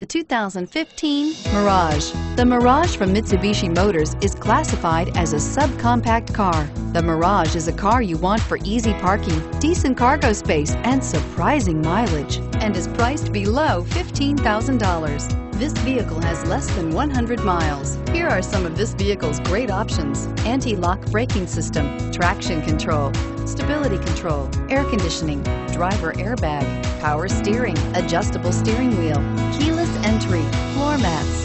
The 2015 Mirage. The Mirage from Mitsubishi Motors is classified as a subcompact car. The Mirage is a car you want for easy parking, decent cargo space, and surprising mileage, and is priced below $15,000. This vehicle has less than 100 miles. Here are some of this vehicle's great options: anti-lock braking system, traction control, stability control, air conditioning, driver airbag, power steering, adjustable steering wheel, keyless entry, floor mats,